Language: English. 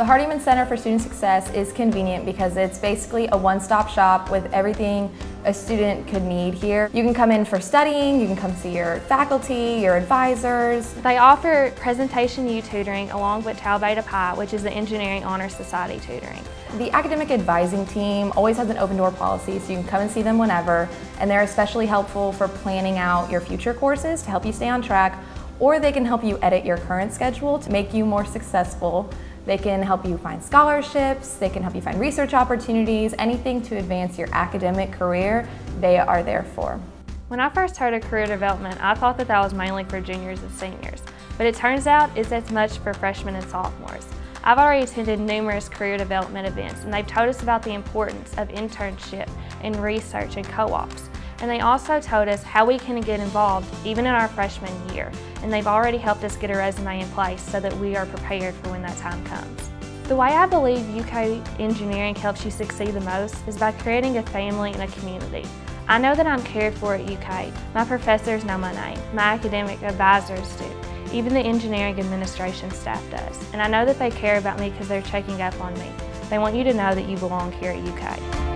The Hardymon Center for Student Success is convenient because it's basically a one-stop shop with everything a student could need here. You can come in for studying, you can come see your faculty, your advisors. They offer Presentation U tutoring along with Tau Beta Pi, which is the Engineering Honor Society tutoring. The academic advising team always has an open door policy, so you can come and see them whenever, and they're especially helpful for planning out your future courses to help you stay on track, or they can help you edit your current schedule to make you more successful. They can help you find scholarships, they can help you find research opportunities, anything to advance your academic career, they are there for. When I first heard of career development, I thought that that was mainly for juniors and seniors, but it turns out it's as much for freshmen and sophomores. I've already attended numerous career development events, and they've told us about the importance of internship and research and co-ops. And they also told us how we can get involved even in our freshman year. And they've already helped us get a resume in place so that we are prepared for when that time comes. The way I believe UK engineering helps you succeed the most is by creating a family and a community. I know that I'm cared for at UK. My professors know my name, my academic advisors do, even the engineering administration staff does. And I know that they care about me because they're checking up on me. They want you to know that you belong here at UK.